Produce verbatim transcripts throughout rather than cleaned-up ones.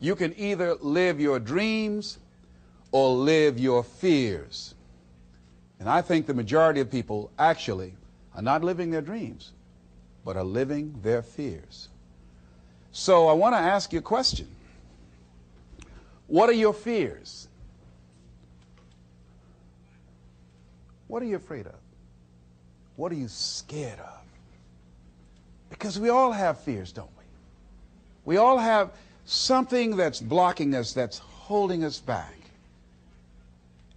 You can either live your dreams or live your fears. And I think the majority of people actually are not living their dreams, but are living their fears. So I want to ask you a question. What are your fears? What are you afraid of? What are you scared of? Because we all have fears, don't we? We all have something that's blocking us, that's holding us back.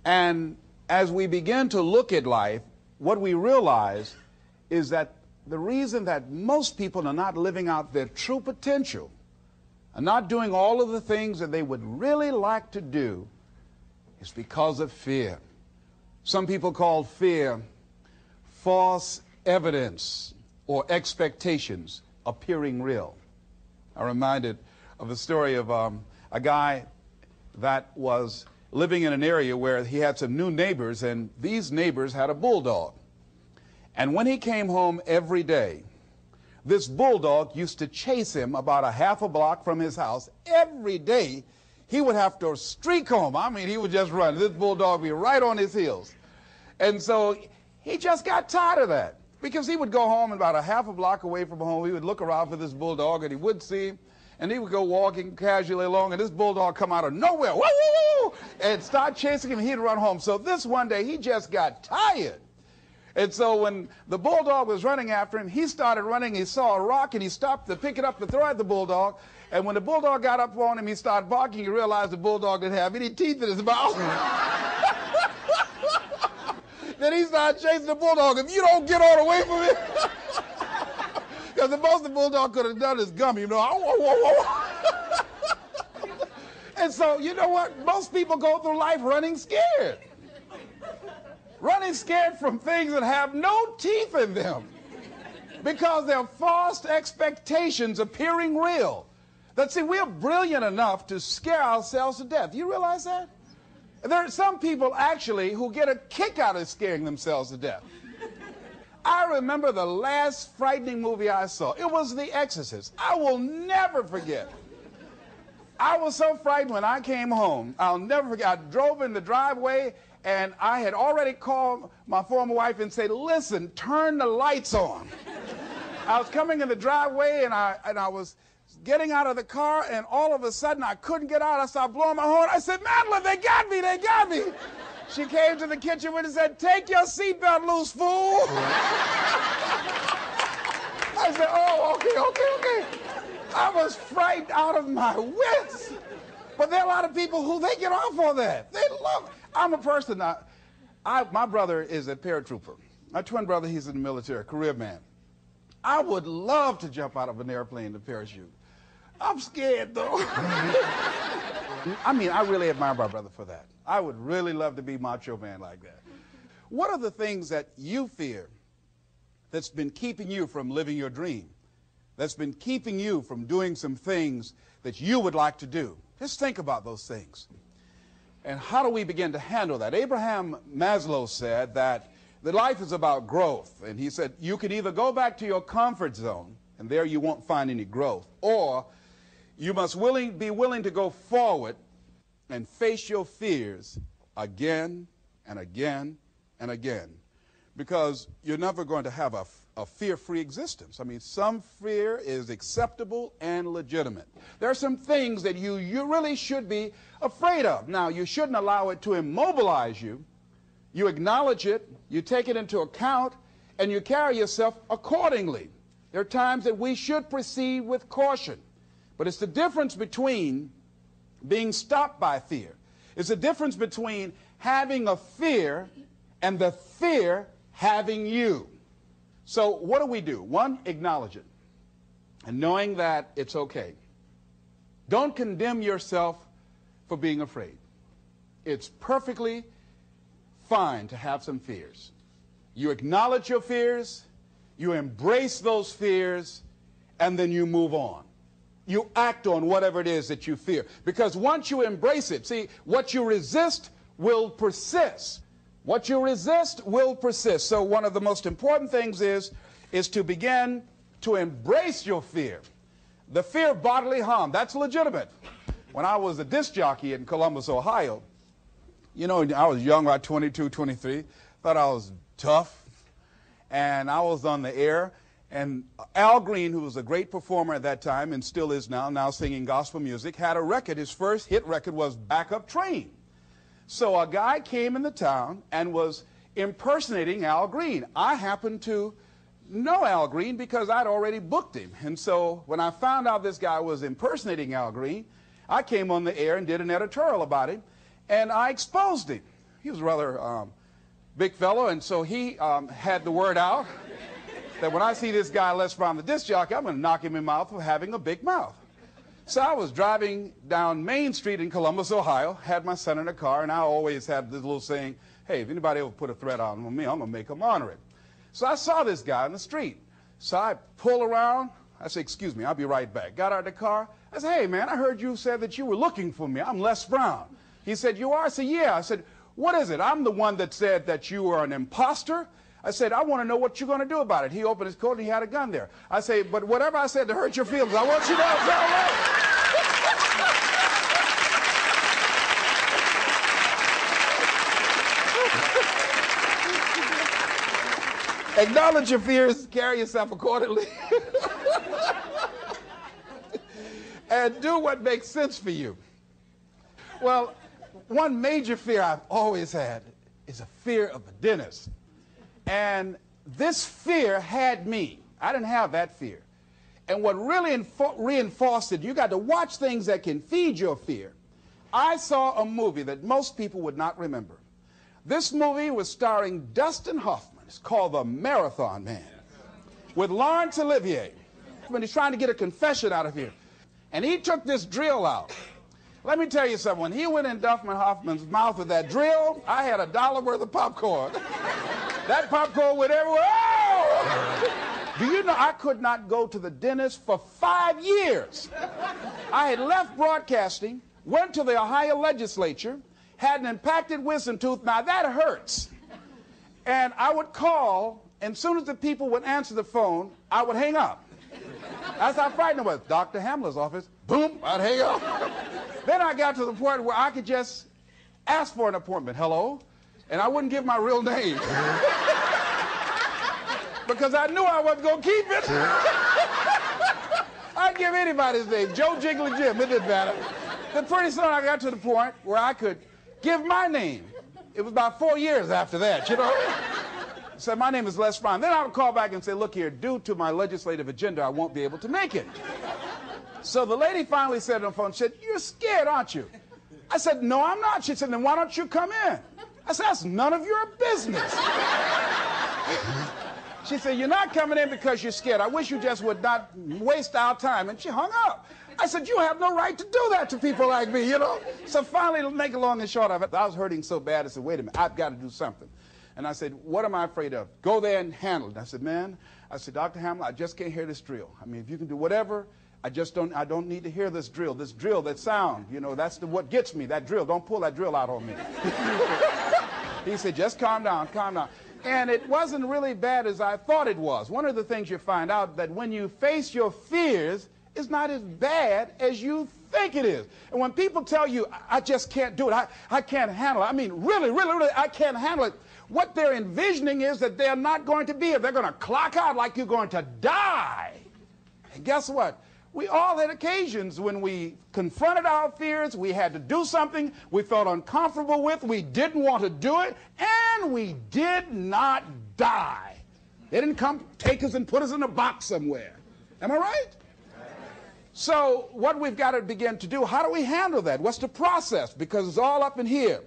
And as we begin to look at life, what we realize is that the reason that most people are not living out their true potential, are not doing all of the things that they would really like to do, is because of fear. Some people call fear false evidence or expectations appearing real. I'm reminded of the story of um, a guy that was living in an area where he had some new neighbors, and these neighbors had a bulldog. And when he came home every day, this bulldog used to chase him about a half a block from his house. Every day, he would have to streak home. I mean, he would just run. This bulldog would be right on his heels. And so he just got tired of that, because he would go home about a half a block away from home. He would look around for this bulldog, and he would see him. And he would go walking casually along, and this bulldog come out of nowhere, whoa, whoa, whoa, and start chasing him. He'd run home. So this one day, he just got tired. And so when the bulldog was running after him, he started running. He saw a rock, and he stopped to pick it up to throw at the bulldog. And when the bulldog got up on him, he started barking. He realized the bulldog didn't have any teeth in his mouth. Then he started chasing the bulldog. If you don't get on away from it. Because the most the bulldog could have done is gum, you know. Whoa, whoa, whoa. And so, you know what? Most people go through life running scared. Running scared from things that have no teeth in them. Because they're false expectations appearing real. That, see, we're brilliant enough to scare ourselves to death. You realize that? There are some people, actually, who get a kick out of scaring themselves to death. I remember the last frightening movie I saw. It was The Exorcist. I will never forget. I was so frightened when I came home. I'll never forget. I drove in the driveway, and I had already called my former wife and said, listen, turn the lights on. I was coming in the driveway, and I, and I was getting out of the car, and all of a sudden, I couldn't get out. I started blowing my horn. I said, Madeline, they got me, they got me. She came to the kitchen and said, take your seatbelt loose, fool. I said, oh, okay, okay, okay. I was frightened out of my wits. But there are a lot of people who they get off on that. They love it. I'm a person, I, I, my brother is a paratrooper. My twin brother, he's in the military, career man. I would love to jump out of an airplane to parachute. I'm scared, though. I mean, I really admire my brother for that. I would really love to be macho man like that. What are the things that you fear that's been keeping you from living your dream, that's been keeping you from doing some things that you would like to do? Just think about those things. And how do we begin to handle that? Abraham Maslow said that the life is about growth. And he said, you can either go back to your comfort zone, and there you won't find any growth, or you must willing, be willing to go forward and face your fears again and again and again, because you're never going to have a, a fear-free existence. I mean, some fear is acceptable and legitimate. There are some things that you, you really should be afraid of. Now, you shouldn't allow it to immobilize you. You acknowledge it, you take it into account, and you carry yourself accordingly. There are times that we should proceed with caution. But it's the difference between being stopped by fear. It's the difference between having a fear and the fear having you. So what do we do? One, acknowledge it and knowing that it's okay. Don't condemn yourself for being afraid. It's perfectly fine to have some fears. You acknowledge your fears, you embrace those fears, and then you move on. You act on whatever it is that you fear. Because once you embrace it, see, what you resist will persist. What you resist will persist. So one of the most important things is, is to begin to embrace your fear. The fear of bodily harm, that's legitimate. When I was a disc jockey in Columbus, Ohio, you know, I was young, about twenty-two, twenty-three, thought I was tough, and I was on the air, and Al Green, who was a great performer at that time and still is now, now singing gospel music, had a record. His first hit record was Backup Train. So a guy came in the town and was impersonating Al Green. I happened to know Al Green because I'd already booked him. And so when I found out this guy was impersonating Al Green, I came on the air and did an editorial about him, and I exposed him. He was a rather um, big fellow, and so he um, had the word out that when I see this guy, Les Brown, the disc jockey, I'm going to knock him in the mouth for having a big mouth. So I was driving down Main Street in Columbus, Ohio, had my son in a car, and I always had this little saying, hey, if anybody ever put a threat on me, I'm going to make them honor it. So I saw this guy on the street. So I pull around. I say, excuse me, I'll be right back. Got out of the car. I said, hey, man, I heard you said that you were looking for me. I'm Les Brown. He said, you are? I said, yeah. I said, what is it? I'm the one that said that you were an imposter. I said, I want to know what you're going to do about it. He opened his coat and he had a gun there. I say, but whatever I said to hurt your feelings, I want you to know it's all right. Acknowledge your fears, carry yourself accordingly, and do what makes sense for you. Well, one major fear I've always had is a fear of a dentist. And this fear had me. I didn't have that fear. And what really reinforced it, you got to watch things that can feed your fear. I saw a movie that most people would not remember. This movie was starring Dustin Hoffman. It's called The Marathon Man with Lawrence Olivier. When he's trying to get a confession out of here. And he took this drill out. Let me tell you something. When he went in Duffman Hoffman's mouth with that drill, I had a dollar worth of popcorn. That popcorn went everywhere. Oh! Do you know I could not go to the dentist for five years? I had left broadcasting, went to the Ohio legislature, had an impacted wisdom tooth. Now that hurts. And I would call, and as soon as the people would answer the phone, I would hang up. That's how frightened I was. Doctor Hamler's office, boom, I'd hang up. Then I got to the point where I could just ask for an appointment, hello? And I wouldn't give my real name. Because I knew I wasn't going to keep it. I'd give anybody's name, Joe, Jiggly, Jim, it didn't matter. Then pretty soon I got to the point where I could give my name. It was about four years after that, you know? I said, my name is Les Brown. Then I would call back and say, look here, due to my legislative agenda, I won't be able to make it. So the lady finally said on the phone, she said, you're scared, aren't you? I said, no, I'm not. She said, then why don't you come in? I said, that's none of your business. She said, you're not coming in because you're scared. I wish you just would not waste our time. And she hung up. I said, you have no right to do that to people like me, you know? So finally, to make a long and short of it, I was hurting so bad, I said, wait a minute, I've got to do something. And I said, what am I afraid of? Go there and handle it. I said, man, I said, Doctor Hamler, I just can't hear this drill. I mean, if you can do whatever, I just don't, I don't need to hear this drill, this drill, that sound, you know, that's the, what gets me, that drill. Don't pull that drill out on me. He said, just calm down, calm down. And it wasn't really bad as I thought it was. One of the things you find out that when you face your fears, it's not as bad as you think it is. And when people tell you, I, I just can't do it, I, I can't handle it, I mean, really, really, really, I can't handle it, what they're envisioning is that they're not going to be here. They're going to clock out like you're going to die. And guess what? We all had occasions when we confronted our fears, we had to do something we felt uncomfortable with, we didn't want to do it, and we did not die. They didn't come take us and put us in a box somewhere. Am I right? So what we've got to begin to do, how do we handle that? What's the process? Because it's all up in here.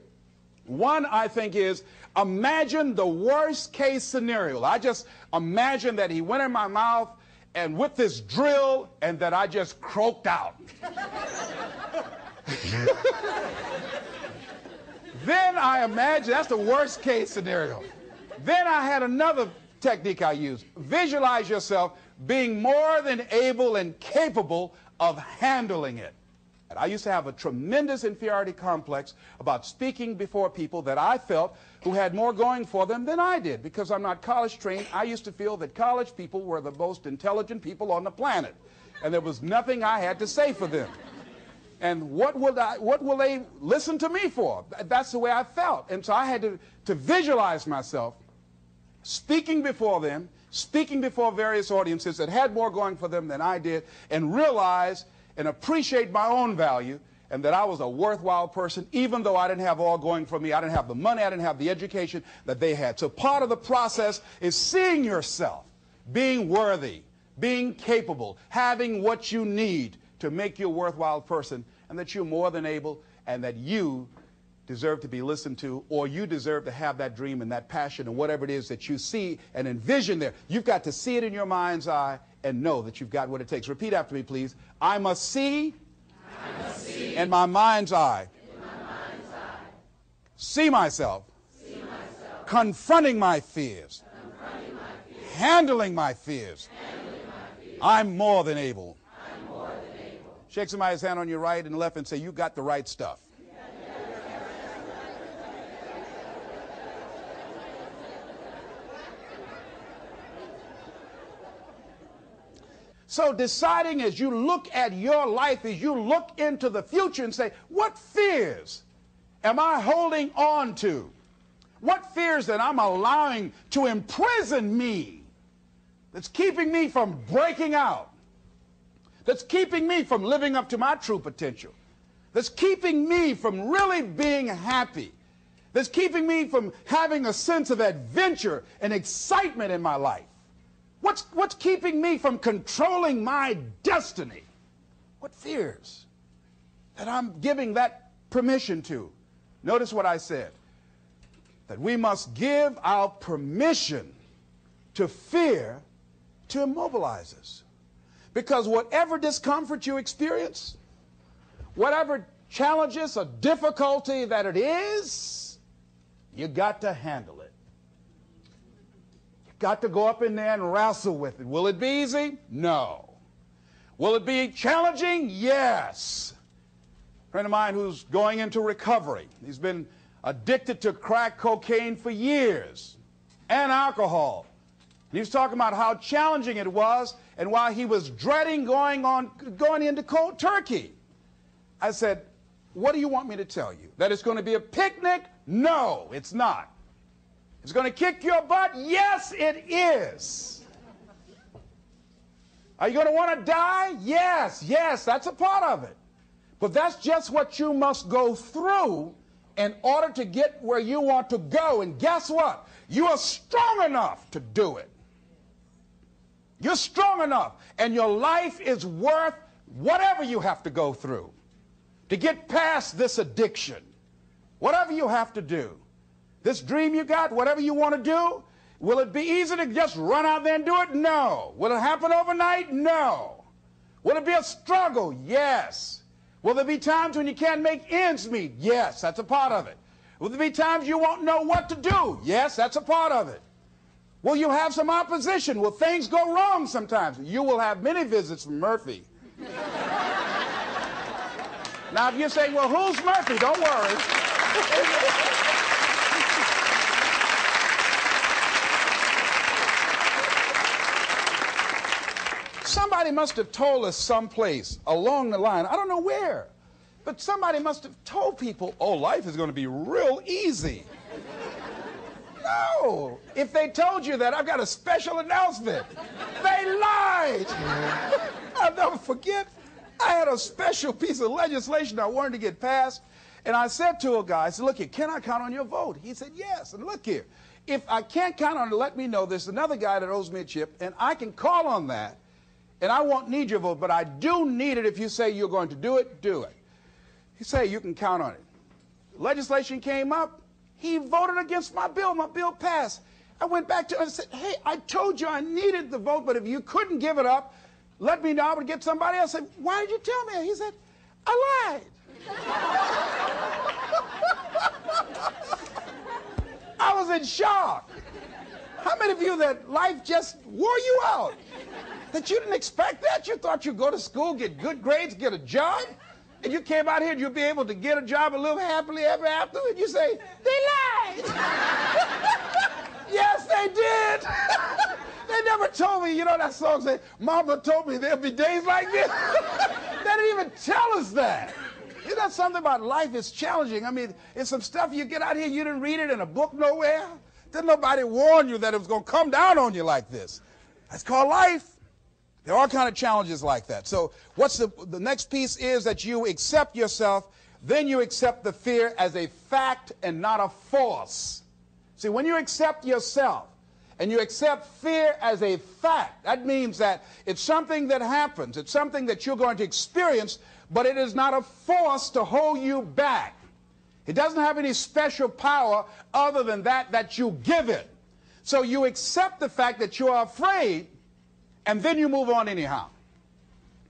One, I think, is imagine the worst case scenario. I just imagine that he went in my mouth and with this drill and that I just croaked out. Then I imagine, that's the worst case scenario. Then I had another technique I used. Visualize yourself being more than able and capable of handling it. And I used to have a tremendous inferiority complex about speaking before people that I felt who had more going for them than I did. Because I'm not college trained, I used to feel that college people were the most intelligent people on the planet. And there was nothing I had to say for them. And what will, I, what will they listen to me for? That's the way I felt. And so I had to, to visualize myself speaking before them, speaking before various audiences that had more going for them than I did, and realize and appreciate my own value, and that I was a worthwhile person, even though I didn't have all going for me. I didn't have the money, I didn't have the education that they had. So part of the process is seeing yourself, being worthy, being capable, having what you need to make you a worthwhile person, and that you're more than able, and that you deserve to be listened to, or you deserve to have that dream and that passion and whatever it is that you see and envision there. You've got to see it in your mind's eye and know that you've got what it takes. Repeat after me, please. I must see, I must see in my mind's eye, in my mind's eye. See myself, see myself. Confronting my fears, confronting my fears. Handling my fears, handling my fears. I'm more than able. Shake somebody's hand on your right and left and say, you got the right stuff. So deciding as you look at your life, as you look into the future and say, what fears am I holding on to? What fears that I'm allowing to imprison me, that's keeping me from breaking out? That's keeping me from living up to my true potential, that's keeping me from really being happy, that's keeping me from having a sense of adventure and excitement in my life? What's, what's keeping me from controlling my destiny? What fears that I'm giving that permission to? Notice what I said, that we must give our permission to fear to immobilize us. Because whatever discomfort you experience, whatever challenges or difficulty that it is, you got to handle it. You got to go up in there and wrestle with it. Will it be easy? No. Will it be challenging? Yes. A friend of mine who's going into recovery, he's been addicted to crack cocaine for years and alcohol. And he was talking about how challenging it was, and why he was dreading going on, going into cold turkey. I said, what do you want me to tell you? That it's going to be a picnic? No, it's not. It's going to kick your butt? Yes, it is. Are you going to want to die? Yes, yes, that's a part of it. But that's just what you must go through in order to get where you want to go. And guess what? You are strong enough to do it. You're strong enough, and your life is worth whatever you have to go through to get past this addiction. Whatever you have to do, this dream you got, whatever you want to do, will it be easy to just run out there and do it? No. Will it happen overnight? No. Will it be a struggle? Yes. Will there be times when you can't make ends meet? Yes, that's a part of it. Will there be times you won't know what to do? Yes, that's a part of it. Will you have some opposition? Will things go wrong sometimes? You will have many visits from Murphy. Now, if you're saying, well, who's Murphy? Don't worry. Somebody must have told us someplace along the line, I don't know where, but somebody must have told people, oh, life is going to be real easy. No! If they told you that, I've got a special announcement. They lied! I'll never forget, I had a special piece of legislation I wanted to get passed, and I said to a guy, I said, look here, can I count on your vote? He said, yes, and look here, if I can't count on it, let me know. There's another guy that owes me a chip, and I can call on that, and I won't need your vote, but I do need it if you say you're going to do it, do it. He said, you can count on it. Legislation came up. He voted against my bill. My bill passed. I went back to him and said, hey, I told you I needed the vote, but if you couldn't give it up, let me know. I would get somebody else. I said, why did you tell me? He said, I lied. I was in shock. How many of you that life just wore you out? That you didn't expect that? You thought you'd go to school, get good grades, get a job? And you came out here and you'll be able to get a job and live happily ever after, and you say, they lied! Yes, they did! They never told me, you know that song says, Mama told me there'll be days like this? They didn't even tell us that. Isn't that something about life is challenging? I mean, it's some stuff you get out here, you didn't read it in a book nowhere. Didn't nobody warn you that it was going to come down on you like this? That's called life. There are kind of challenges like that. So what's the, the next piece is that you accept yourself, then you accept the fear as a fact and not a force. See, when you accept yourself and you accept fear as a fact, that means that it's something that happens. It's something that you're going to experience, but it is not a force to hold you back. It doesn't have any special power other than that that you give it. So you accept the fact that you are afraid, and then you move on anyhow.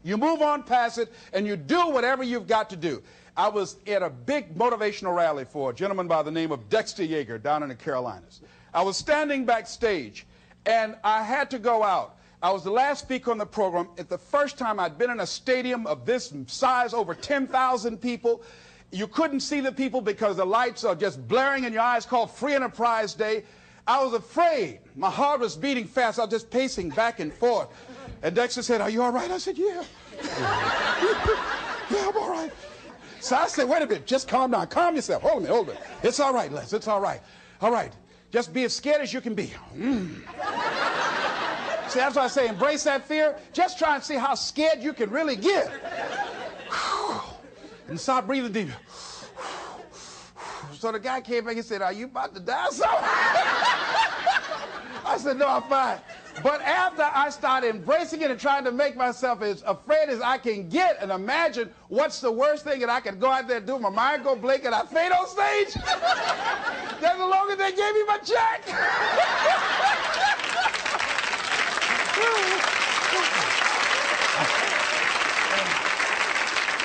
You move on past it, and you do whatever you've got to do. I was at a big motivational rally for a gentleman by the name of Dexter Yeager down in the Carolinas. I was standing backstage, and I had to go out. I was the last speaker on the program. It's the first time I'd been in a stadium of this size, over ten thousand people. You couldn't see the people because the lights are just blaring in your eyes, called Free Enterprise Day. I was afraid. My heart was beating fast. I was just pacing back and forth. And Dexter said, "Are you all right?" I said, "Yeah." "Yeah, I'm all right." So I said, "Wait a minute, just calm down. Calm yourself. Hold a minute, hold a minute. It's all right, Les, it's all right. All right, just be as scared as you can be." Mm. See, that's why I say embrace that fear. Just try and see how scared you can really get. And start breathing deep. So the guy came back and said, "Are you about to die or something?" I said, "No, I'm fine." But after I started embracing it and trying to make myself as afraid as I can get and imagine what's the worst thing that I could go out there and do, my mind go blink and I fade on stage. That's as long as they gave me my check.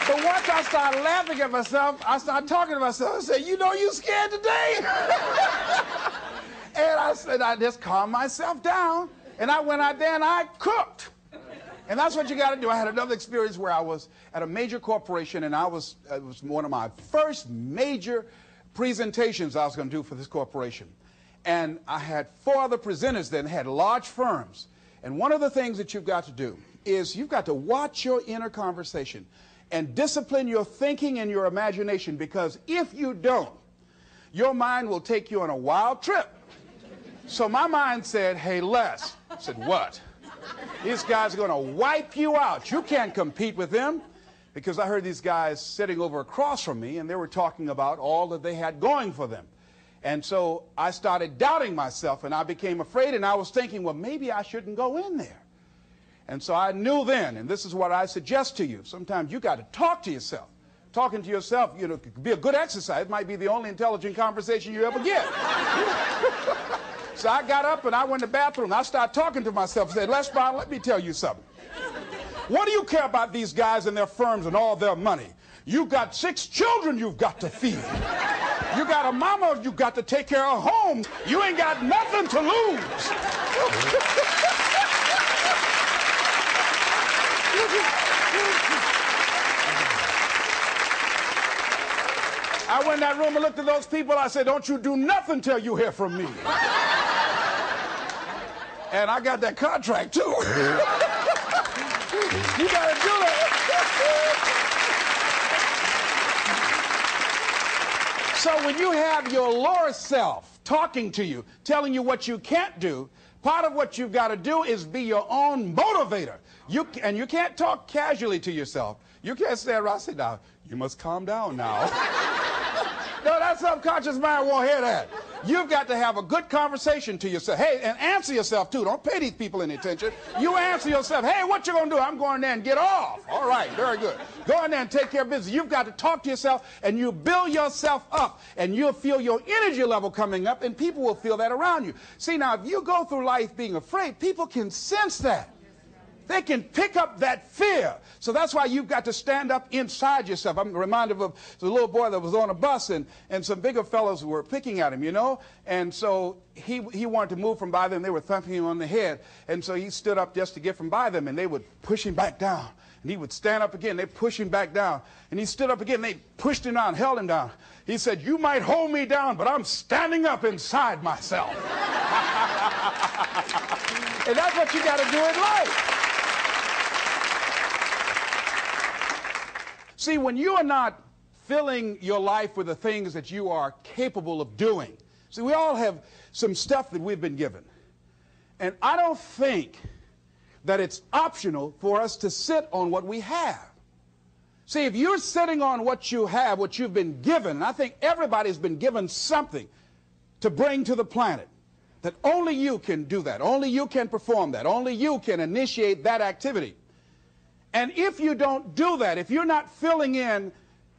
But once I started laughing at myself, I started talking to myself. I said, "You know, you scared today." And I said, I just calmed myself down. And I went out there and I cooked. And that's what you got to do. I had another experience where I was at a major corporation, and I was, it was one of my first major presentations I was going to do for this corporation. And I had four other presenters that had large firms. And one of the things that you've got to do is you've got to watch your inner conversation and discipline your thinking and your imagination, because if you don't, your mind will take you on a wild trip. So my mind said, "Hey, Les." I said, "What?" "These guys are going to wipe you out. You can't compete with them." Because I heard these guys sitting over across from me, and they were talking about all that they had going for them. And so I started doubting myself, and I became afraid, and I was thinking, well, maybe I shouldn't go in there. And so I knew then, and this is what I suggest to you, sometimes you got to talk to yourself. Talking to yourself, you know, could be a good exercise. It might be the only intelligent conversation you ever get. So I got up and I went to the bathroom. I started talking to myself and said, "Les Brown, let me tell you something. What do you care about these guys and their firms and all their money? You've got six children you've got to feed. You got a mama you've got to take care of home. You ain't got nothing to lose." I went in that room and looked at those people. I said, "Don't you do nothing till you hear from me." And I got that contract, too. You gotta do that. So when you have your lower self talking to you, telling you what you can't do, part of what you've got to do is be your own motivator. You, and you can't talk casually to yourself. You can't stand around and say, "Now, you must calm down now." No, that subconscious mind won't hear that. You've got to have a good conversation to yourself. Hey, and answer yourself, too. Don't pay these people any attention. You answer yourself. "Hey, what you gonna do?" "I'm going there and get off." "All right, very good. Go in there and take care of business." You've got to talk to yourself, and you build yourself up, and you'll feel your energy level coming up, and people will feel that around you. See, now, if you go through life being afraid, people can sense that. They can pick up that fear. So that's why you've got to stand up inside yourself. I'm reminded of the little boy that was on a bus, and, and some bigger fellows were picking at him, you know? And so he, he wanted to move from by them. They were thumping him on the head. And so he stood up just to get from by them, and they would push him back down. And he would stand up again. They push him back down. And he stood up again. They pushed him down, held him down. He said, "You might hold me down, but I'm standing up inside myself." And that's what you got to do in life. See, when you are not filling your life with the things that you are capable of doing. See, we all have some stuff that we've been given. And I don't think that it's optional for us to sit on what we have. See, if you're sitting on what you have, what you've been given, and I think everybody's been given something to bring to the planet, that only you can do that, only you can perform that, only you can initiate that activity. And if you don't do that, if you're not filling in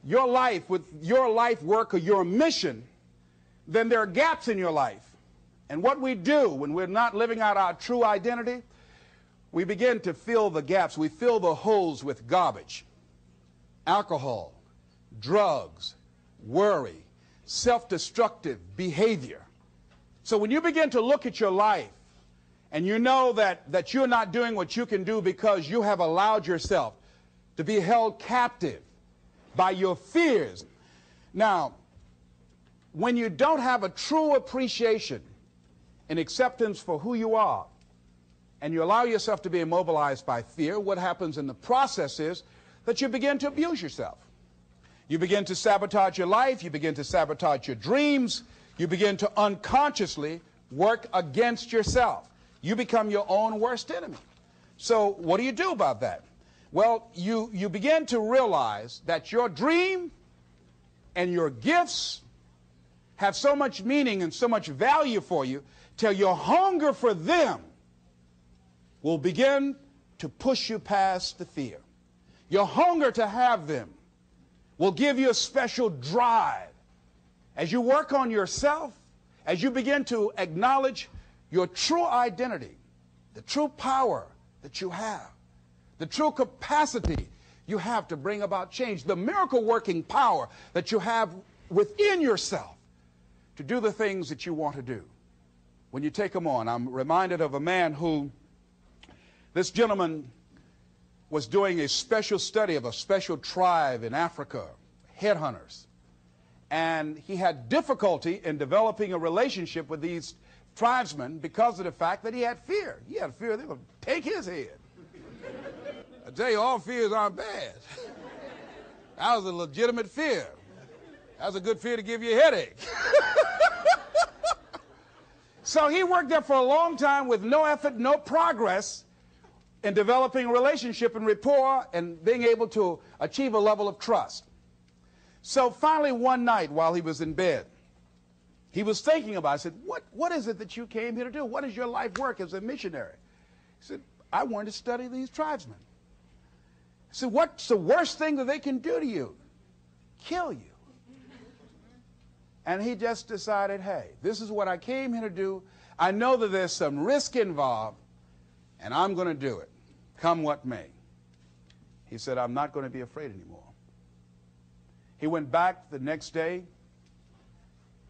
your life with your life work or your mission, then there are gaps in your life. And what we do when we're not living out our true identity, we begin to fill the gaps. We fill the holes with garbage, alcohol, drugs, worry, self-destructive behavior. So when you begin to look at your life and you know that, that you're not doing what you can do because you have allowed yourself to be held captive by your fears. Now, when you don't have a true appreciation and acceptance for who you are, and you allow yourself to be immobilized by fear, what happens in the process is that you begin to abuse yourself. You begin to sabotage your life, you begin to sabotage your dreams, you begin to unconsciously work against yourself. You become your own worst enemy. So what do you do about that? Well, you, you begin to realize that your dream and your gifts have so much meaning and so much value for you till your hunger for them will begin to push you past the fear. Your hunger to have them will give you a special drive. As you work on yourself, as you begin to acknowledge your true identity, the true power that you have, the true capacity you have to bring about change, the miracle-working power that you have within yourself to do the things that you want to do. When you take them on, I'm reminded of a man who, this gentleman was doing a special study of a special tribe in Africa, headhunters. And he had difficulty in developing a relationship with these tribesmen because of the fact that he had fear. He had fear they would take his head. I tell you, all fears aren't bad. That was a legitimate fear. That was a good fear to give you a headache. So he worked there for a long time with no effort, no progress in developing relationship and rapport and being able to achieve a level of trust. So finally one night while he was in bed, he was thinking about it. I said, what, what is it that you came here to do? What is your life work as a missionary? He said, I wanted to study these tribesmen. I said, what's the worst thing that they can do to you? Kill you. And he just decided, hey, this is what I came here to do. I know that there's some risk involved, and I'm going to do it, come what may. He said, I'm not going to be afraid anymore. He went back the next day,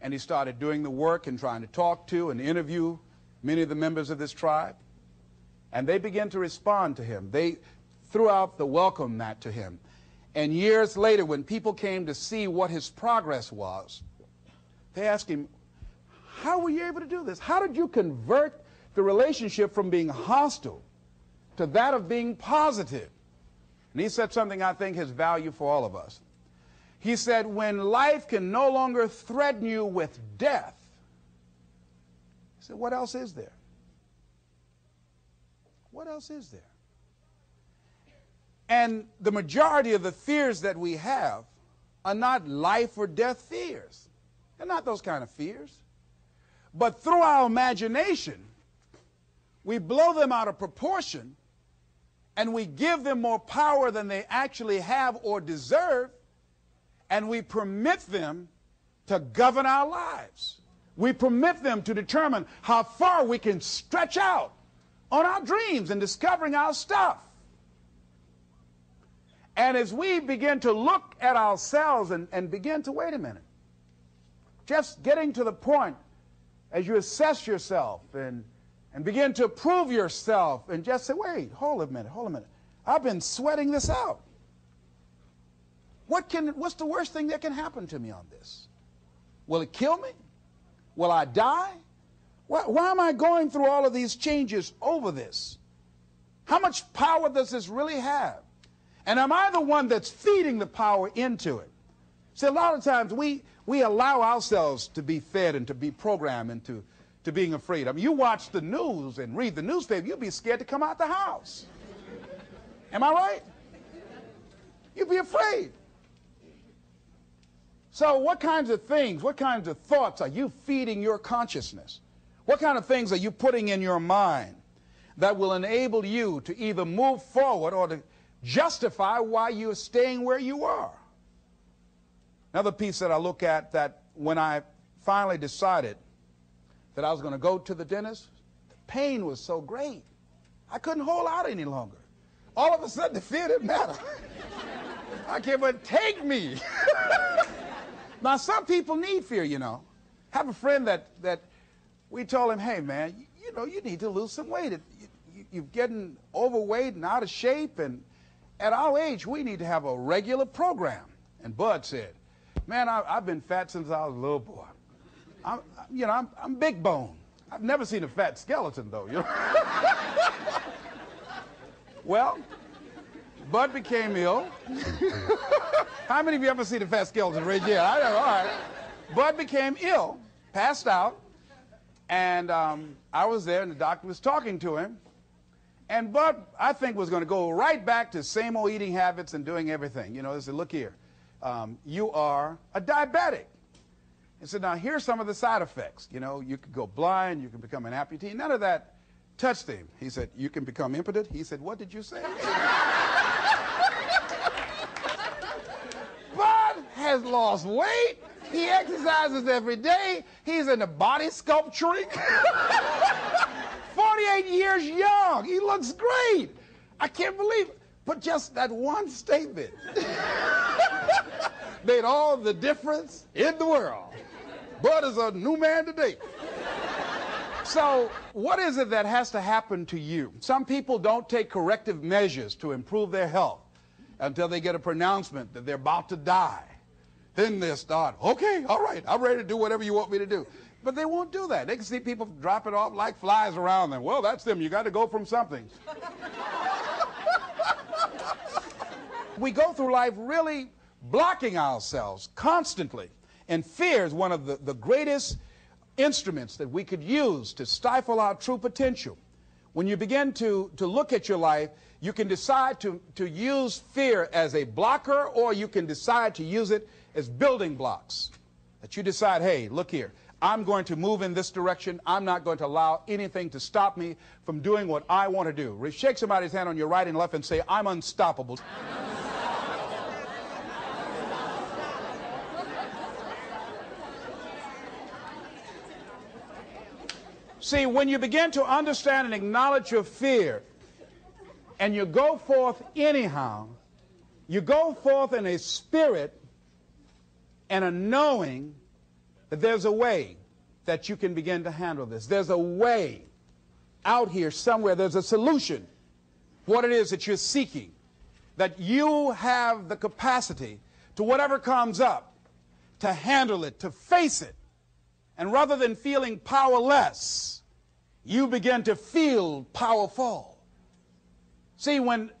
and he started doing the work and trying to talk to and interview many of the members of this tribe. And they began to respond to him. They threw out the welcome mat to him. And years later, when people came to see what his progress was, they asked him, how were you able to do this? How did you convert the relationship from being hostile to that of being positive? And he said something I think has value for all of us. He said, when life can no longer threaten you with death, he said, what else is there? What else is there? And the majority of the fears that we have are not life or death fears. They're not those kind of fears. But through our imagination, we blow them out of proportion, and we give them more power than they actually have or deserve, and we permit them to govern our lives. We permit them to determine how far we can stretch out on our dreams and discovering our stuff. And as we begin to look at ourselves and, and begin to, wait a minute, just getting to the point as you assess yourself and and begin to approve yourself and just say, wait, hold a minute, hold a minute. I've been sweating this out. What can, what's the worst thing that can happen to me on this? Will it kill me? Will I die? Why, why am I going through all of these changes over this? How much power does this really have? And am I the one that's feeding the power into it? See, a lot of times we, we allow ourselves to be fed and to be programmed into to being afraid. I mean, you watch the news and read the newspaper, you'd be scared to come out the house. Am I right? You'd be afraid. So what kinds of things, what kinds of thoughts are you feeding your consciousness? What kind of things are you putting in your mind that will enable you to either move forward or to justify why you're staying where you are? Another piece that I look at, that when I finally decided that I was going to go to the dentist, the pain was so great, I couldn't hold out any longer. All of a sudden, the fear didn't matter. I can't but take me. Now, some people need fear, you know. I have a friend that, that we told him, hey, man, you, you know, you need to lose some weight. You, you, you're getting overweight and out of shape. And at our age, we need to have a regular program. And Bud said, man, I, I've been fat since I was a little boy. I'm, you know, I'm, I'm big bone. I've never seen a fat skeleton, though. You know? Well, Bud became ill. How many of you ever seen a fat skeleton? Right? Yeah, I know, all right. Bud became ill, passed out, and um, I was there, and the doctor was talking to him. And Bud, I think, was going to go right back to same old eating habits and doing everything. You know, he said, look here, um, you are a diabetic. He said, now, here's some of the side effects. You know, you could go blind, you can become an amputee. None of that touched him. He said, you can become impotent. He said, what did you say? Has lost weight, he exercises every day, he's in the body sculpturing, forty-eight years young, he looks great. I can't believe it. But just that one statement made all the difference in the world. Bud is a new man today. So what is it that has to happen to you? Some people don't take corrective measures to improve their health until they get a pronouncement that they're about to die. Then they'll start, okay, all right, I'm ready to do whatever you want me to do. But they won't do that. They can see people drop it off like flies around them. Well, that's them. You got to go from something. We go through life really blocking ourselves constantly. And fear is one of the, the greatest instruments that we could use to stifle our true potential. When you begin to, to look at your life, you can decide to, to use fear as a blocker, or you can decide to use it as building blocks, that you decide, hey, look here, I'm going to move in this direction. I'm not going to allow anything to stop me from doing what I want to do. Shake somebody's hand on your right and left and say, I'm unstoppable. See, when you begin to understand and acknowledge your fear, and you go forth anyhow, you go forth in a spirit and a knowing that there's a way that you can begin to handle this. There's a way out here somewhere. There's a solution. What it is that you're seeking, that you have the capacity to whatever comes up, to handle it, to face it. And rather than feeling powerless, you begin to feel powerful. See, when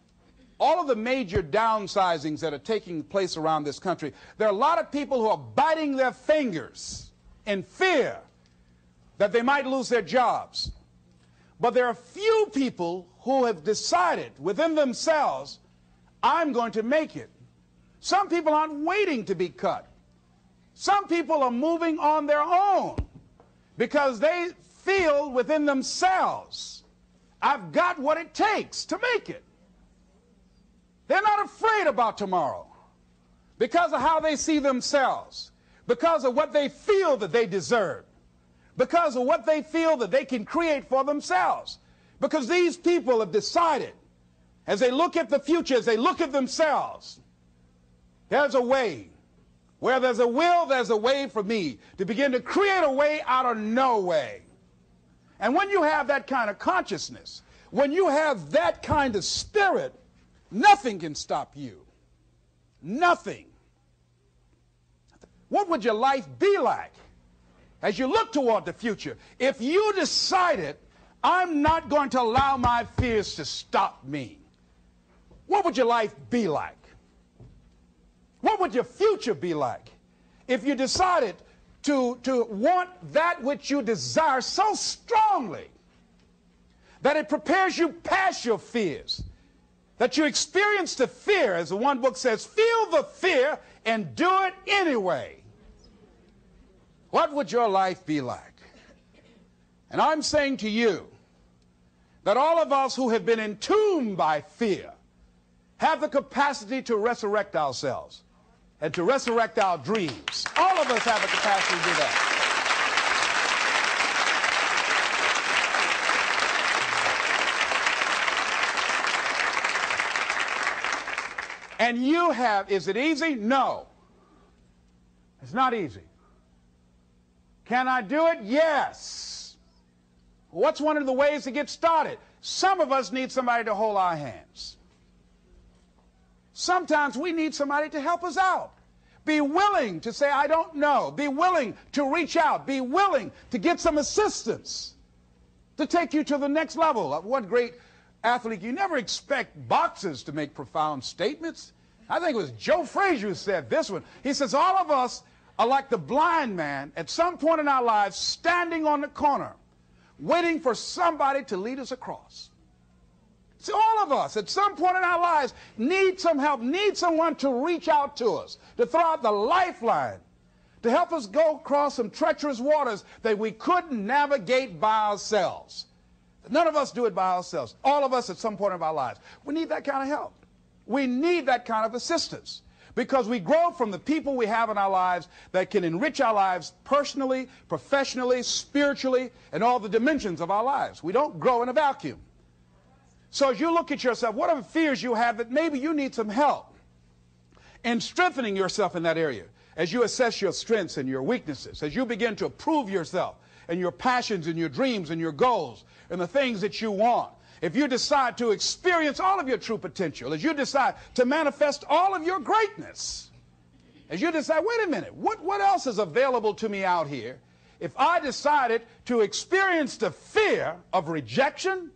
all of the major downsizings that are taking place around this country, there are a lot of people who are biting their fingers in fear that they might lose their jobs. But there are few people who have decided within themselves, I'm going to make it. Some people aren't waiting to be cut. Some people are moving on their own because they feel within themselves, I've got what it takes to make it. They're not afraid about tomorrow because of how they see themselves, because of what they feel that they deserve, because of what they feel that they can create for themselves. Because these people have decided, as they look at the future, as they look at themselves, there's a way. Where there's a will, there's a way for me to begin to create a way out of no way. And when you have that kind of consciousness, when you have that kind of spirit, nothing can stop you. Nothing. What would your life be like as you look toward the future if you decided, I'm not going to allow my fears to stop me? What would your life be like? What would your future be like if you decided to, to want that which you desire so strongly that it prepares you past your fears, that you experience the fear, as the one book says, feel the fear and do it anyway? What would your life be like? And I'm saying to you that all of us who have been entombed by fear have the capacity to resurrect ourselves and to resurrect our dreams. All of us have the capacity to do that. And you have, is it easy? No. It's not easy. Can I do it? Yes. What's one of the ways to get started? Some of us need somebody to hold our hands. Sometimes we need somebody to help us out. Be willing to say, I don't know. Be willing to reach out. Be willing to get some assistance to take you to the next level. What great athlete, you never expect boxers to make profound statements. I think it was Joe Frazier who said this one. He says, all of us are like the blind man at some point in our lives, standing on the corner, waiting for somebody to lead us across. See, all of us at some point in our lives need some help, need someone to reach out to us, to throw out the lifeline, to help us go across some treacherous waters that we couldn't navigate by ourselves. None of us do it by ourselves. All of us at some point of our lives. We need that kind of help. We need that kind of assistance because we grow from the people we have in our lives that can enrich our lives personally, professionally, spiritually, and all the dimensions of our lives. We don't grow in a vacuum. So as you look at yourself, what are the fears you have that maybe you need some help in strengthening yourself in that area? As you assess your strengths and your weaknesses, as you begin to approve yourself and your passions and your dreams and your goals, and the things that you want. If you decide to experience all of your true potential, as you decide to manifest all of your greatness, as you decide, wait a minute, what, what else is available to me out here? If I decided to experience the fear of rejection,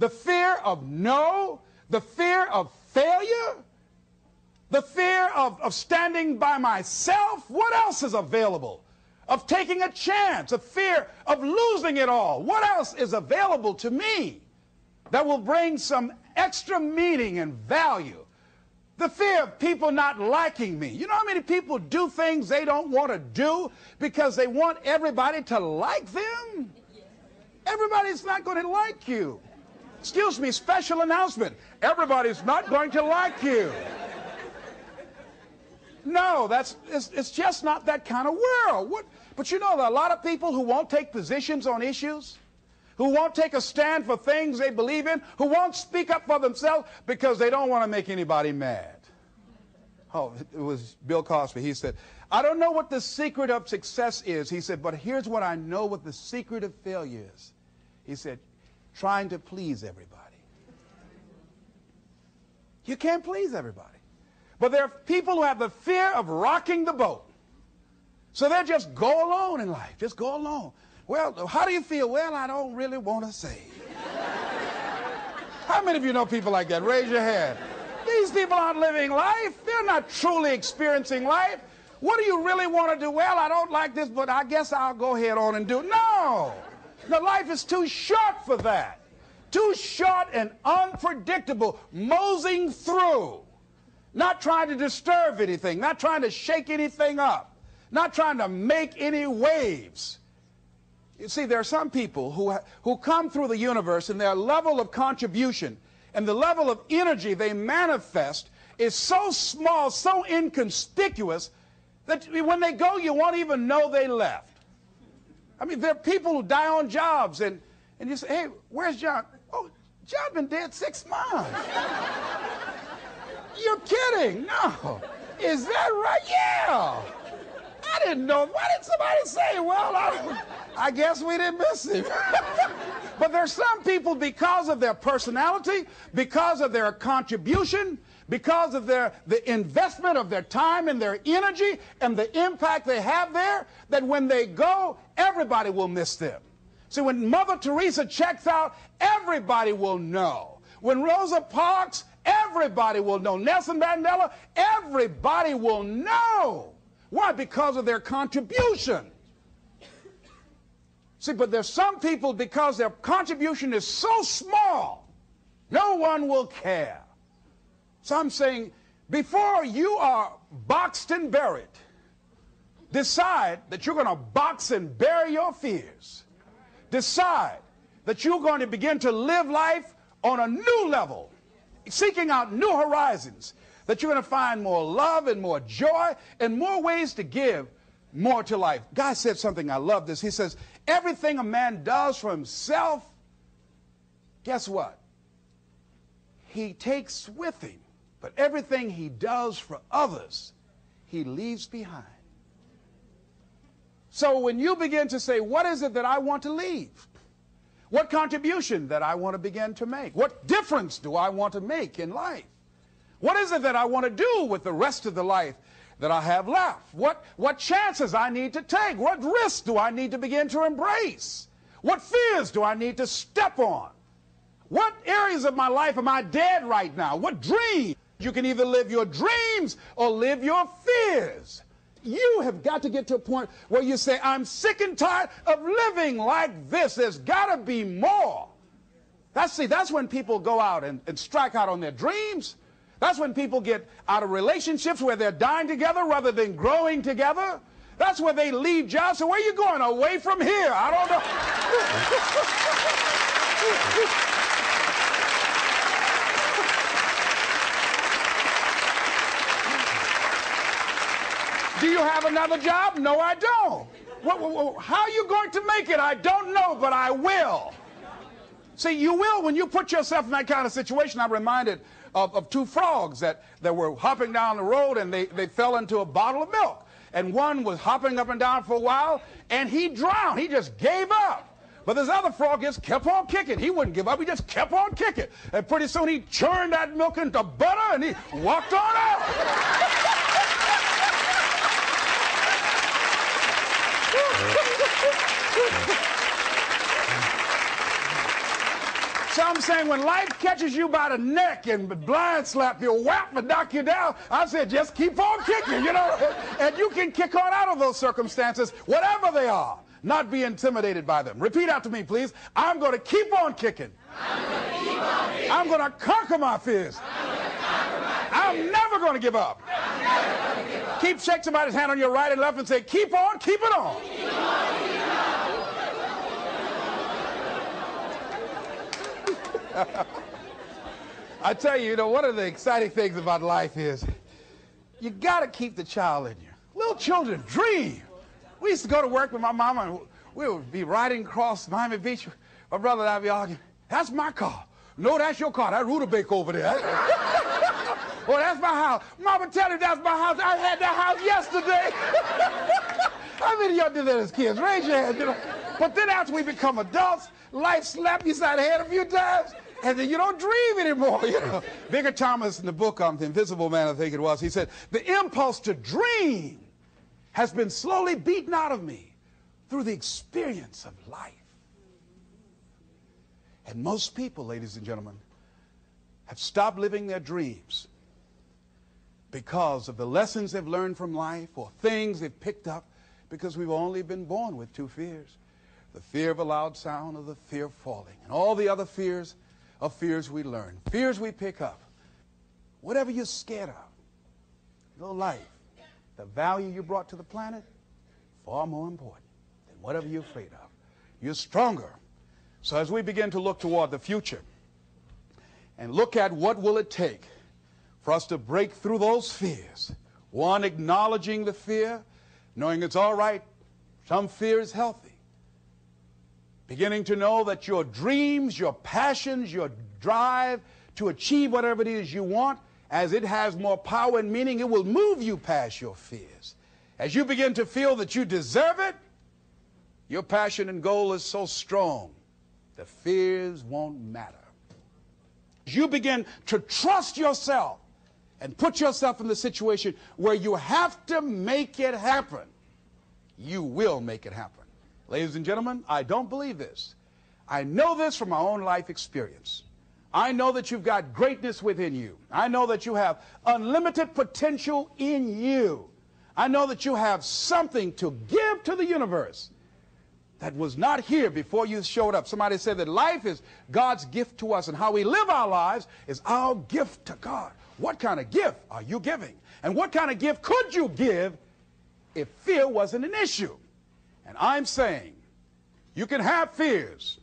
the fear of no, the fear of failure, the fear of, of standing by myself, what else is available? Of taking a chance, a fear of losing it all. What else is available to me that will bring some extra meaning and value? The fear of people not liking me. You know how many people do things they don't want to do because they want everybody to like them? Everybody's not going to like you. Excuse me, special announcement. Everybody's not going to like you. No, that's, it's, it's just not that kind of world. What, but you know, there are a lot of people who won't take positions on issues, who won't take a stand for things they believe in, who won't speak up for themselves because they don't want to make anybody mad. Oh, it was Bill Cosby. He said, I don't know what the secret of success is. He said, but here's what I know what the secret of failure is. He said, trying to please everybody. You can't please everybody. But there are people who have the fear of rocking the boat. So they'll just go alone in life. Just go alone. Well, how do you feel? Well, I don't really want to say. How many of you know people like that? Raise your hand. These people aren't living life. They're not truly experiencing life. What do you really want to do? Well, I don't like this, but I guess I'll go ahead on and do it. No. No, life is too short for that. Too short and unpredictable. Moseying through. Not trying to disturb anything, not trying to shake anything up, not trying to make any waves. You see, there are some people who, who come through the universe and their level of contribution and the level of energy they manifest is so small, so inconspicuous, that when they go, you won't even know they left. I mean, there are people who die on jobs, and, and you say, hey, where's John? Oh, John's been dead six months. You're kidding. No. Is that right? Yeah. I didn't know. Why did somebody say, well, I, I guess we didn't miss it. But there's some people, because of their personality, because of their contribution, because of their the investment of their time and their energy and the impact they have there, that when they go, everybody will miss them. See, when Mother Teresa checks out, everybody will know. When Rosa Parks, everybody will know. Nelson Mandela, everybody will know. Why? Because of their contribution. See, but there's some people, because their contribution is so small, no one will care. So I'm saying, before you are boxed and buried, decide that you're going to box and bury your fears. Decide that you're going to begin to live life on a new level, seeking out new horizons, that you're going to find more love and more joy and more ways to give more to life. Guy said something, I love this. He says, everything a man does for himself, guess what? He takes with him, but everything he does for others, he leaves behind. So when you begin to say, what is it that I want to leave? What contribution that I want to begin to make? What difference do I want to make in life? What is it that I want to do with the rest of the life that I have left? What, what chances I need to take? What risks do I need to begin to embrace? What fears do I need to step on? What areas of my life am I dead right now? What dreams? You can either live your dreams or live your fears. You have got to get to a point where you say, I'm sick and tired of living like this. There's got to be more. That's, see, that's when people go out and, and strike out on their dreams. That's when people get out of relationships where they're dying together rather than growing together. That's where they leave jobs. So where are you going? Away from here. I don't know. Do you have another job? No, I don't. What, what, how are you going to make it? I don't know, but I will. See, you will when you put yourself in that kind of situation. I'm reminded of, of two frogs that, that were hopping down the road, and they, they fell into a bottle of milk. And one was hopping up and down for a while, and he drowned. He just gave up. But this other frog just kept on kicking. He wouldn't give up. He just kept on kicking. And pretty soon he churned that milk into butter, and he walked on out. So I'm saying, when life catches you by the neck and blind slap you, whap and knock you down, I said, just keep on kicking, you know, and you can kick on out of those circumstances, whatever they are, not be intimidated by them. Repeat after me, please. I'm going to keep on kicking. I'm going to keep on kicking. I'm going to conquer my fears. I'm going to conquer my fears. I'm never going to give up. I'm never going to give up. Keep shaking somebody's hand on your right and left and say, keep on, keep it on. Keep on, keep it on. I tell you, you know, one of the exciting things about life is you got to keep the child in you. Little children dream. We used to go to work with my mama, and we would be riding across Miami Beach. My brother and I would be arguing. That's my car. No, that's your car. That Rutabaga over there. Well, that's my house. Mama, tell you that's my house. I had that house yesterday. How many of y'all did that as kids? Raise your hand, you know. But then after we become adults, life slaps you side the head a few times, and then you don't dream anymore, you know. Bigger Thomas, in the book on um, The Invisible Man, I think it was, he said, the impulse to dream has been slowly beaten out of me through the experience of life. And most people, ladies and gentlemen, have stopped living their dreams because of the lessons they've learned from life or things they've picked up, because we've only been born with two fears. The fear of a loud sound, or the fear of falling, and all the other fears are fears we learn, fears we pick up. Whatever you're scared of, your life, the value you brought to the planet, far more important than whatever you're afraid of. You're stronger. So as we begin to look toward the future and look at what will it take for us to break through those fears, one, acknowledging the fear, knowing it's all right, some fear is healthy. Beginning to know that your dreams, your passions, your drive to achieve whatever it is you want, as it has more power and meaning, it will move you past your fears. As you begin to feel that you deserve it, your passion and goal is so strong, the fears won't matter. As you begin to trust yourself and put yourself in the situation where you have to make it happen, you will make it happen. Ladies and gentlemen, I don't believe this. I know this from my own life experience. I know that you've got greatness within you. I know that you have unlimited potential in you. I know that you have something to give to the universe that was not here before you showed up. Somebody said that life is God's gift to us, and how we live our lives is our gift to God. What kind of gift are you giving? And what kind of gift could you give if fear wasn't an issue? And I'm saying you can have fears,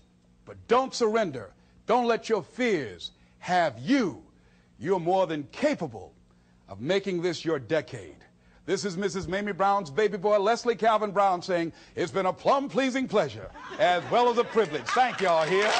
but don't surrender. Don't let your fears have you. You're more than capable of making this your decade. This is Missus Mamie Brown's baby boy, Leslie Calvin Brown, saying, it's been a plum-pleasing pleasure, as well as a privilege. Thank y'all here.